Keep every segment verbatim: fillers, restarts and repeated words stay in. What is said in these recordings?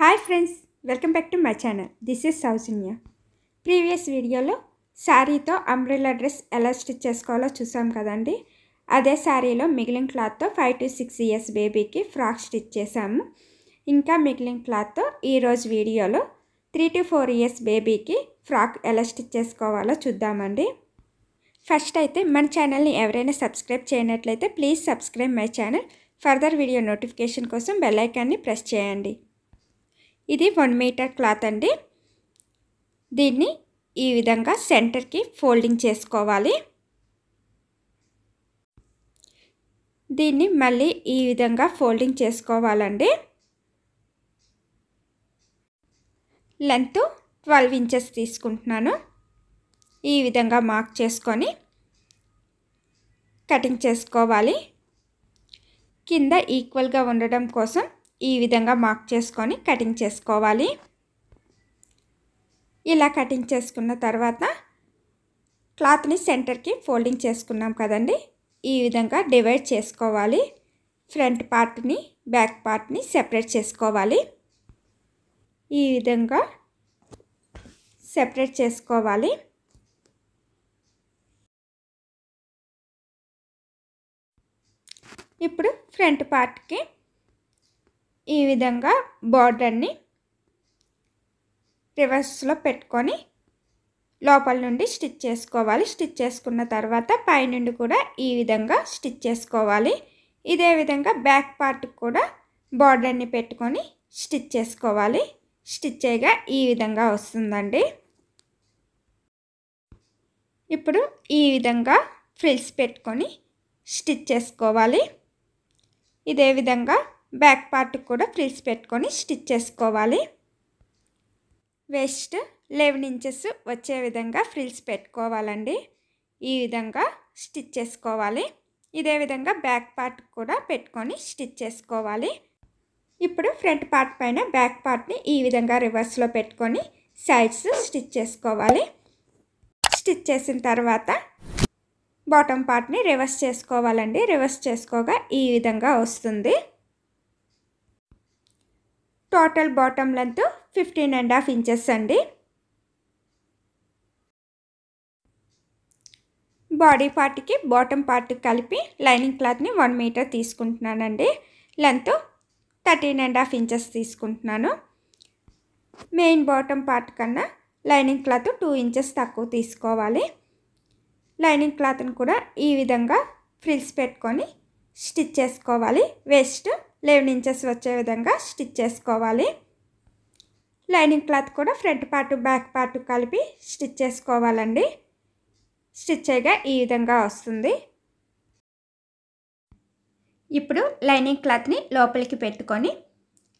Hi friends, welcome back to my channel. This is Soujanya. Previous వీడియోలో శారీతో umbrella dress ఎలా stitch చేసుకోవాలో చూసాం కదండి. అదే శారీలో మిగిలిన క్లాత్తో ఫైవ్ టు సిక్స్ ఇయర్స్ బేబీకి ఫ్రాక్ స్టిచ్ చేసాము. ఇంకా మిగిలిన క్లాత్తో ఈరోజు వీడియోలో త్రీ టు ఫోర్ ఇయర్స్ బేబీకి ఫ్రాక్ ఎలా స్టిచ్ చేసుకోవాలో చూద్దామండి. ఫస్ట్ అయితే మన ఛానల్ని ఎవరైనా సబ్స్క్రైబ్ చేయనట్లయితే please subscribe my channel. Further video notification కోసం బెల్ ఐకాన్ని ప్రెస్ చేయండి. ఇది వన్ మీటర్ క్లాత్ అండి. దీన్ని ఈ విధంగా సెంటర్కి ఫోల్డింగ్ చేసుకోవాలి. దీన్ని మళ్ళీ ఈ విధంగా ఫోల్డింగ్ చేసుకోవాలండి. లెంత్ ట్వెల్వ్ ఇంచెస్ తీసుకుంటున్నాను. ఈ విధంగా మార్క్ చేసుకొని కటింగ్ చేసుకోవాలి. కింద ఈక్వల్గా ఉండడం కోసం ఈ విధంగా మార్క్ చేసుకొని కటింగ్ చేసుకోవాలి. ఇలా కటింగ్ చేసుకున్న తర్వాత క్లాత్ని సెంటర్కి ఫోల్డింగ్ చేసుకున్నాం కదండి. ఈ విధంగా డివైడ్ చేసుకోవాలి. ఫ్రంట్ పార్ట్ని బ్యాక్ పార్ట్ని సెపరేట్ చేసుకోవాలి. ఈ విధంగా సెపరేట్ చేసుకోవాలి. ఇప్పుడు ఫ్రంట్ పార్ట్కి ఈ విధంగా బార్డర్ని రివర్స్లో పెట్టుకొని లోపల నుండి స్టిచ్ చేసుకోవాలి. స్టిచ్ చేసుకున్న తర్వాత పైనుండి కూడా ఈ విధంగా స్టిచ్ చేసుకోవాలి. ఇదే విధంగా బ్యాక్ పార్ట్ కూడా బార్డర్ని పెట్టుకొని స్టిచ్ చేసుకోవాలి. స్టిచ్ చేయగా ఈ విధంగా వస్తుందండి. ఇప్పుడు ఈ విధంగా ఫ్రిల్స్ పెట్టుకొని స్టిచ్ చేసుకోవాలి. ఇదే విధంగా బ్యాక్ పార్ట్ కూడా ఫ్రిల్స్ పెట్టుకొని స్టిచ్ చేసుకోవాలి. వేస్ట్ లెవెన్ ఇంచెస్ వచ్చే విధంగా ఫ్రిల్స్ పెట్టుకోవాలండి. ఈ విధంగా స్టిచ్ చేసుకోవాలి. ఇదే విధంగా బ్యాక్ పార్ట్ కూడా పెట్టుకొని స్టిచ్ చేసుకోవాలి. ఇప్పుడు ఫ్రంట్ పార్ట్ పైన బ్యాక్ పార్ట్ని ఈ విధంగా రివర్స్లో పెట్టుకొని సైడ్స్ స్టిచ్ చేసుకోవాలి. స్టిచ్ చేసిన తర్వాత బాటమ్ పార్ట్ని రివర్స్ చేసుకోవాలండి. రివర్స్ చేసుకోగా ఈ విధంగా వస్తుంది. Total bottom length fifteen and half inches అండి. బాడీ పార్ట్కి బాటమ్ పార్ట్ కలిపి లైనింగ్ క్లాత్ని వన్ మీటర్ తీసుకుంటున్నానండి. Length thirteen and half inches తీసుకుంటున్నాను. మెయిన్ బాటమ్ పార్ట్ కన్నా లైనింగ్ క్లాత్ టూ ఇంచెస్ తక్కువ తీసుకోవాలి. లైనింగ్ క్లాత్ని కూడా ఈ విధంగా ఫ్రిల్స్ పెట్టుకొని స్టిచ్ చేసుకోవాలి. వేస్ట్ లెవెన్ ఇంచెస్ వచ్చే విధంగా స్టిచ్ చేసుకోవాలి. లైనింగ్ క్లాత్ కూడా ఫ్రంట్ పార్ట్ బ్యాక్ పార్ట్ కలిపి స్టిచ్ చేసుకోవాలండి. స్టిచ్ చేయగా ఈ విధంగా వస్తుంది. ఇప్పుడు లైనింగ్ క్లాత్ని లోపలికి పెట్టుకొని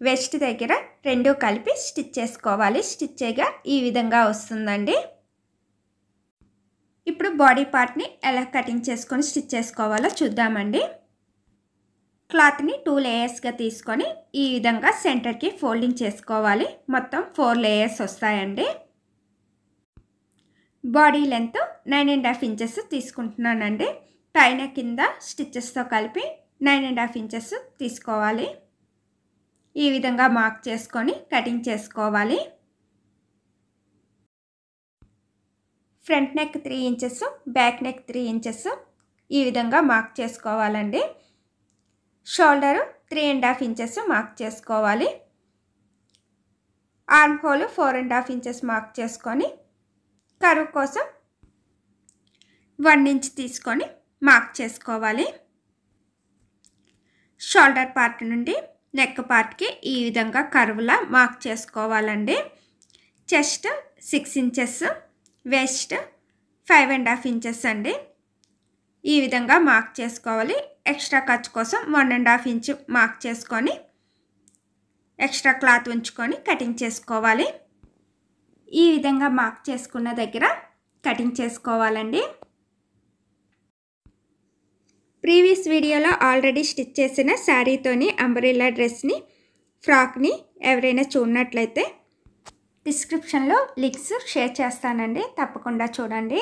వెస్ట్ దగ్గర రెండు కలిపి స్టిచ్ చేసుకోవాలి. స్టిచ్ చేయగా ఈ విధంగా వస్తుందండి. ఇప్పుడు బాడీ పార్ట్ని ఎలా కటింగ్ చేసుకొని స్టిచ్ చేసుకోవాలో చూద్దామండి. క్లాత్ని టూ లేయర్స్గా తీసుకొని ఈ విధంగా సెంటర్కి ఫోల్డింగ్ చేసుకోవాలి. మొత్తం ఫోర్ లేయర్స్ వస్తాయండి. Body length nine and half inches తీసుకుంటున్నానండి. పైన కింద స్టిచ్చెస్తో కలిపి నైన్ అండ్ హాఫ్ ఇంచెస్ తీసుకోవాలి. ఈ విధంగా మార్క్ చేసుకొని కటింగ్ చేసుకోవాలి. Front neck three inches back neck three inches ఈ విధంగా మార్క్ చేసుకోవాలండి. Shoulder three and half inches mark చేసుకోవాలి. Arm hole four and half inches mark చేసుకొని కరువు కోసం వన్ ఇంచ్ తీసుకొని మార్క్ చేసుకోవాలి. షోల్డర్ పార్ట్ నుండి నెక్ పార్ట్కి ఈ విధంగా కరువులా మార్క్ చేసుకోవాలండి. Chest six inches waist five and half inches అండి. ఈ విధంగా మార్క్ చేసుకోవాలి. ఎక్స్ట్రా ఖర్చు కోసం one and half inch mark చేసుకొని ఎక్స్ట్రా క్లాత్ ఉంచుకొని కటింగ్ చేసుకోవాలి. ఈ విధంగా మార్క్ చేసుకున్న దగ్గర కటింగ్ చేసుకోవాలండి. ప్రీవియస్ వీడియోలో ఆల్రెడీ స్టిచ్ చేసిన శారీతోని అంబ్రెల్లా డ్రెస్ని ఫ్రాక్ని ఎవరైనా చూడనట్లయితే డిస్క్రిప్షన్లో లింక్స్ షేర్ చేస్తానండి, తప్పకుండా చూడండి.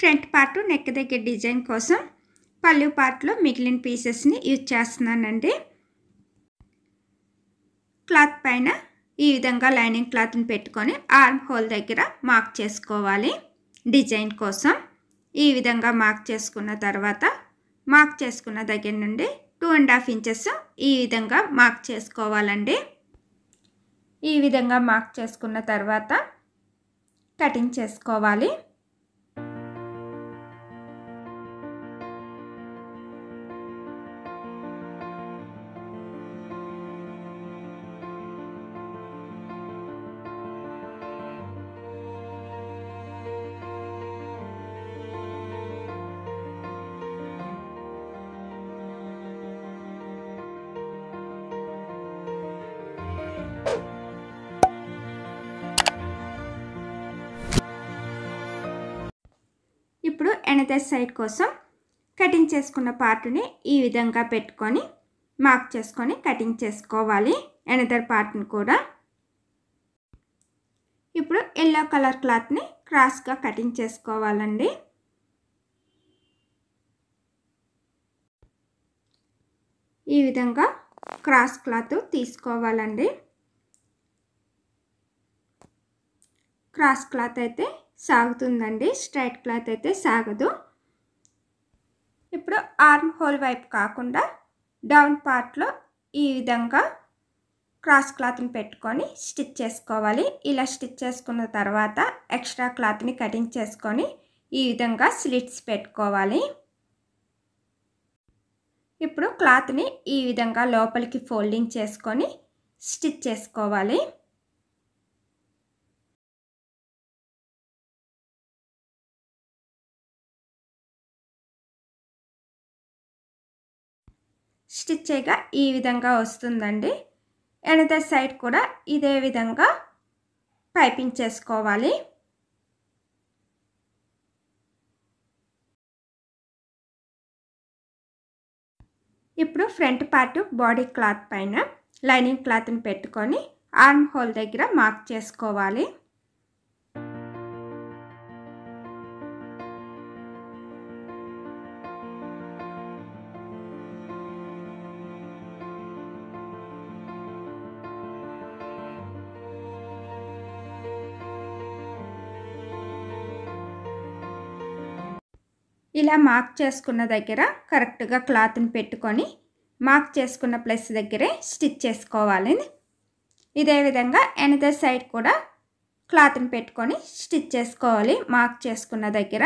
ఫ్రంట్ పార్ట్ నెక్ దగ్గర డిజైన్ కోసం పళ్ళు పార్ట్లో మిగిలిన పీసెస్ని యూజ్ చేస్తున్నానండి. క్లాత్ పైన ఈ విధంగా లైనింగ్ క్లాత్ ని పెట్టుకొని ఆర్మ్ హోల్ దగ్గర మార్క్ చేసుకోవాలి డిజైన్ కోసం। ఈ విధంగా మార్క్ చేసుకున్న తర్వాత మార్క్ చేసుకున్న దగ్గర నుండి टू एंड हाफ ఇంచెస్ ఈ విధంగా మార్క్ చేసుకోవాలండి। ఈ విధంగా మార్క్ చేసుకున్న తర్వాత కటింగ్ చేసుకోవాలి। ఇప్పుడు ఎనదర్ సైడ్ కోసం కటింగ్ చేసుకున్న పార్ట్ ని ఈ విధంగా పెట్టుకొని మార్క్ చేసుకొని కటింగ్ చేసుకోవాలి ఎనదర్ పార్ట్ ని కూడా। ఇప్పుడు yellow కలర్ క్లాత్ ని క్రాస్ గా కటింగ్ చేసుకోవాలండి। ఈ విధంగా క్రాస్ క్లాత్ తీసుకోవాలండి। క్రాస్ క్లాత్ అయితే సాగుతుందండి, స్ట్రైట్ క్లాత్ అయితే సాగదు। ఇప్పుడు ఆర్మ్ హోల్ వైపు కాకుండా డౌన్ పార్ట్ లో ఈ విధంగా క్రాస్ క్లాత్ ని పెట్టుకొని స్టిచ్ చేసుకోవాలి। ఇలా స్టిచ్ చేసుకున్న తర్వాత ఎక్స్ట్రా క్లాత్ ని కటింగ్ చేసుకొని ఈ విధంగా స్లిట్స్ పెట్టుకోవాలి। ఇప్పుడు క్లాత్ ని ఈ విధంగా లోపలికి ఫోల్డింగ్ చేసుకొని స్టిచ్ చేసుకోవాలి। స్టిచ్ చేయగా ఈ విధంగా వస్తుందండి। ఎనదర్ సైడ్ కూడా ఇదే విధంగా పైపింగ్ చేసుకోవాలి। ఇప్పుడు ఫ్రంట్ పార్ట్ బాడీ క్లాత్ పైన లైనింగ్ క్లాత్ని పెట్టుకొని ఆర్మ్ హోల్ దగ్గర మార్క్ చేసుకోవాలి। ఇలా మార్క్ చేసుకున్న దగ్గర కరెక్ట్గా క్లాత్ని పెట్టుకొని మార్క్ చేసుకున్న ప్లేస్ దగ్గరే స్టిచ్ చేసుకోవాలి। ఇదే విధంగా ఎనదర్ సైడ్ కూడా క్లాత్ని పెట్టుకొని స్టిచ్ చేసుకోవాలి మార్క్ చేసుకున్న దగ్గర।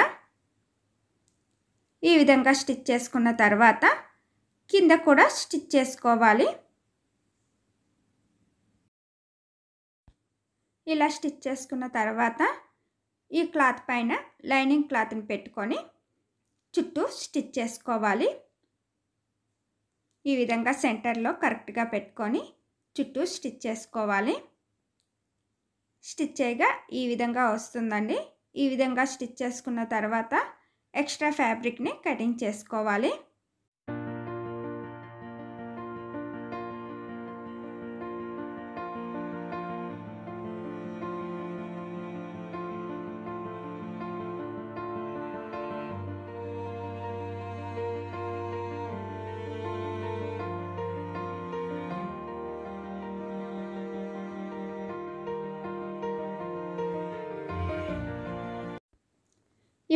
ఈ విధంగా స్టిచ్ చేసుకున్న తర్వాత కింద కూడా స్టిచ్ చేసుకోవాలి। ఇలా స్టిచ్ చేసుకున్న తర్వాత ఈ క్లాత్ పైన లైనింగ్ క్లాత్ని పెట్టుకొని చుట్టూ స్టిచ్ చేసుకోవాలి। ఈ విధంగా సెంటర్లో కరెక్ట్గా పెట్టుకొని చుట్టూ స్టిచ్ చేసుకోవాలి। స్టిచ్ చేయగా ఈ విధంగా వస్తుందండి। ఈ విధంగా స్టిచ్ చేసుకున్న తర్వాత ఎక్స్ట్రా ఫ్యాబ్రిక్ని కటింగ్ చేసుకోవాలి।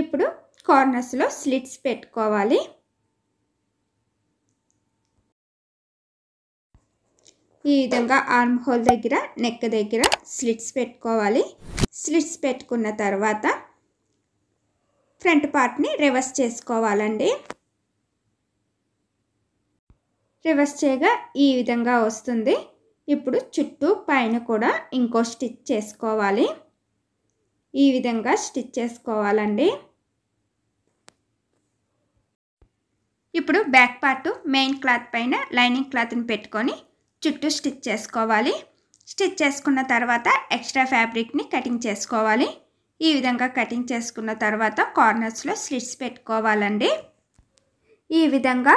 ఇప్పుడు కార్నర్స్ లో స్లిట్స్ పెట్టుకోవాలి। ఈ విధంగా ఆర్మ్ హోల్ దగ్గర నెక్ దగ్గర స్లిట్స్ పెట్టుకోవాలి। స్లిట్స్ పెట్టుకున్న తర్వాత ఫ్రంట్ పార్ట్ ని రివర్స్ చేసుకోవాలండి। రివర్స్ చేయగా ఈ విధంగా వస్తుంది। ఇప్పుడు చుట్టూ పైన కూడా ఇంకో స్టిచ్ చేసుకోవాలి। ఈ విధంగా స్టిచ్ చేసుకోవాలండి। ఇప్పుడు బ్యాక్ పార్ట్ మెయిన్ క్లాత్ పైన లైనింగ్ క్లాత్ని పెట్టుకొని చుట్టూ స్టిచ్ చేసుకోవాలి। స్టిచ్ చేసుకున్న తర్వాత ఎక్స్ట్రా ఫ్యాబ్రిక్ని కటింగ్ చేసుకోవాలి। ఈ విధంగా కటింగ్ చేసుకున్న తర్వాత కార్నర్స్లో స్లిట్స్ పెట్టుకోవాలండి। ఈ విధంగా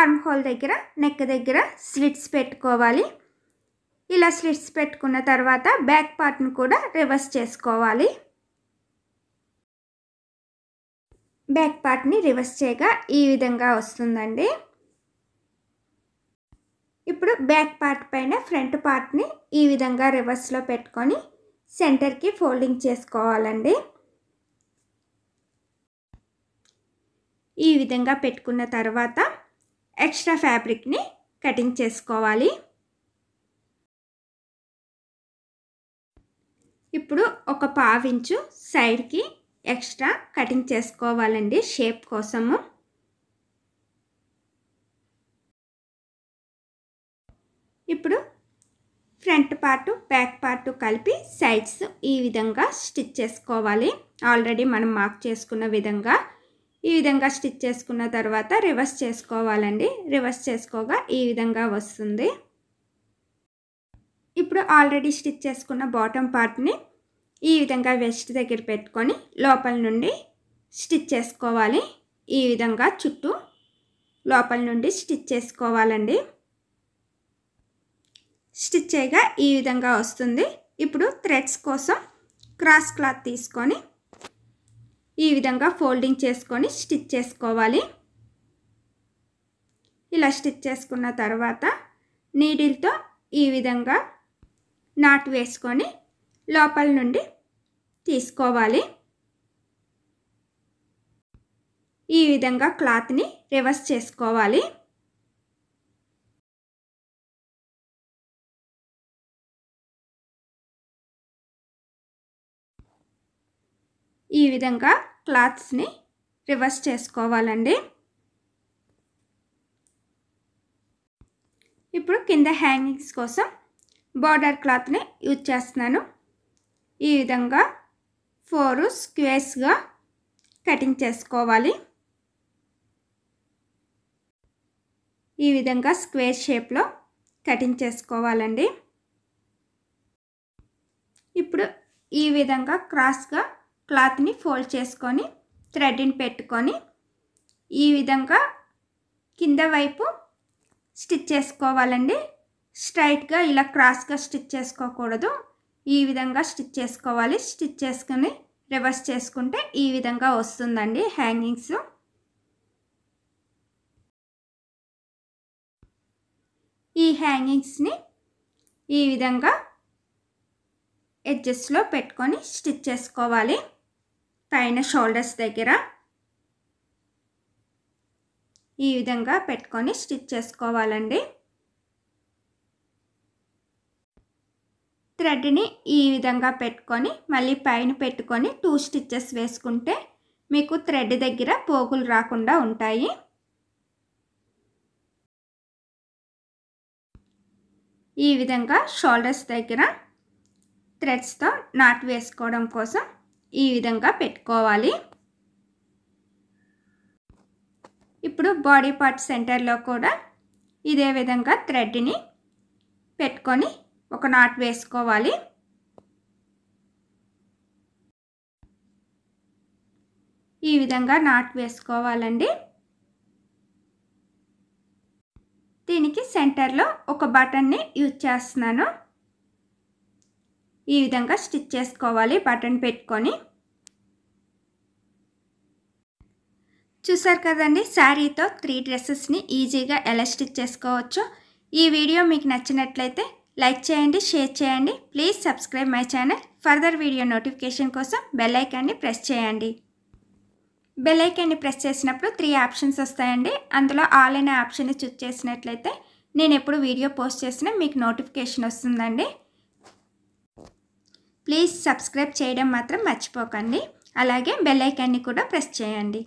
ఆర్మ్ హోల్ దగ్గర నెక్ దగ్గర స్లిట్స్ పెట్టుకోవాలి। ఇలా స్లిట్స్ పెట్టుకున్న తర్వాత బ్యాక్ పార్ట్ని కూడా రివర్స్ చేసుకోవాలి। బ్యాక్ పార్ట్ని రివర్స్ చేయగా ఈ విధంగా వస్తుందండి। ఇప్పుడు బ్యాక్ పార్ట్ పైన ఫ్రంట్ పార్ట్ని ఈ విధంగా రివర్స్లో పెట్టుకొని సెంటర్కి ఫోల్డింగ్ చేసుకోవాలండి. ఈ విధంగా పెట్టుకున్న తర్వాత ఎక్స్ట్రా ఫ్యాబ్రిక్ని కటింగ్ చేసుకోవాలి. ఇప్పుడు ఒక పావించు సైడ్కి ఎక్స్ట్రా కటింగ్ చేసుకోవాలండి షేప్ కోసము. ఇప్పుడు ఫ్రంట్ పార్టు బ్యాక్ పార్టు కలిపి సైడ్స్ ఈ విధంగా స్టిచ్ చేసుకోవాలి. ఆల్రెడీ మనం మార్క్ చేసుకున్న విధంగా ఈ విధంగా స్టిచ్ చేసుకున్న తర్వాత రివర్స్ చేసుకోవాలండి. రివర్స్ చేసుకోగా ఈ విధంగా వస్తుంది. ఇప్పుడు ఆల్రెడీ స్టిచ్ చేసుకున్న బాటమ్ పార్ట్ని ఈ విధంగా వెస్ట్ దగ్గర పెట్టుకొని లోపల నుండి స్టిచ్ చేసుకోవాలి. ఈ విధంగా చుట్టూ లోపల నుండి స్టిచ్ చేసుకోవాలండి. స్టిచ్ చేయగా ఈ విధంగా వస్తుంది. ఇప్పుడు థ్రెడ్స్ కోసం క్రాస్ క్లాత్ తీసుకొని ఈ విధంగా ఫోల్డింగ్ చేసుకొని స్టిచ్ చేసుకోవాలి. ఇలా స్టిచ్ చేసుకున్న తర్వాత నీడిల్తో ఈ విధంగా నాట్ వేసుకొని లోపల నుండి తీసుకోవాలి. ఈ విధంగా క్లాత్ని రివర్స్ చేసుకోవాలి. ఈ విధంగా క్లాత్స్ని రివర్స్ చేసుకోవాలండి. ఇప్పుడు కింద హ్యాంగింగ్స్ కోసం బార్డర్ క్లాత్ని యూజ్ చేస్తున్నాను. ఈ విధంగా ఫోర్ స్క్వేర్స్గా కటింగ్ చేసుకోవాలి. ఈ విధంగా స్క్వేర్ షేప్లో కటింగ్ చేసుకోవాలండి. ఇప్పుడు ఈ విధంగా క్రాస్గా క్లాత్ని ఫోల్డ్ చేసుకొని థ్రెడ్ని పెట్టుకొని ఈ విధంగా కింద వైపు స్టిచ్ చేసుకోవాలండి. స్ట్రైట్గా ఇలా క్రాస్గా స్టిచ్ చేసుకోకూడదు. ఈ విధంగా స్టిచ్ చేసుకోవాలి. స్టిచ్ చేసుకుని రివర్స్ చేసుకుంటే ఈ విధంగా వస్తుందండి హ్యాంగింగ్స్. ఈ హ్యాంగింగ్స్ని ఈ విధంగా ఎడ్జెస్లో పెట్టుకొని స్టిచ్ చేసుకోవాలి. పైన షోల్డర్స్ దగ్గర ఈ విధంగా పెట్టుకొని స్టిచ్ చేసుకోవాలండి. థ్రెడ్ని ఈ విధంగా పెట్టుకొని మళ్ళీ పైన పెట్టుకొని టూ స్టిచ్చెస్ వేసుకుంటే మీకు థ్రెడ్ దగ్గర పోగులు రాకుండా ఉంటాయి. ఈ విధంగా షోల్డర్స్ దగ్గర థ్రెడ్స్తో నాట్ వేసుకోవడం కోసం ఈ విధంగా పెట్టుకోవాలి. ఇప్పుడు బాడీ పార్ట్ సెంటర్లో కూడా ఇదే విధంగా థ్రెడ్ని పెట్టుకొని ఒక నాట్ వేసుకోవాలి. ఈ విధంగా నాట్ వేసుకోవాలండి. దీనికి సెంటర్లో ఒక బటన్ని యూజ్ చేస్తున్నాను. ఈ విధంగా స్టిచ్ చేసుకోవాలి బటన్ పెట్టుకొని. చూసారు కదండి, శారీతో త్రీ డ్రెస్సెస్ని ఈజీగా ఎలా స్టిచ్ చేసుకోవచ్చో. ఈ వీడియో మీకు నచ్చినట్లయితే లైక్ చేయండి, షేర్ చేయండి. Please subscribe my channel. Further video notification కోసం బెల్ ఐకాన్ని ప్రెస్ చేయండి. బెల్ ఐకాన్ని ప్రెస్ చేసినప్పుడు త్రీ ఆప్షన్స్ వస్తాయండి. అందులో ఆల్ అనే ఆప్షన్ని చూస్ చేసినట్లయితే నేను ఎప్పుడు వీడియో పోస్ట్ చేసినా మీకు నోటిఫికేషన్ వస్తుందండి. ప్లీజ్ సబ్స్క్రైబ్ చేయడం మాత్రం మర్చిపోకండి. అలాగే బెల్ ఐకాన్ని కూడా ప్రెస్ చేయండి.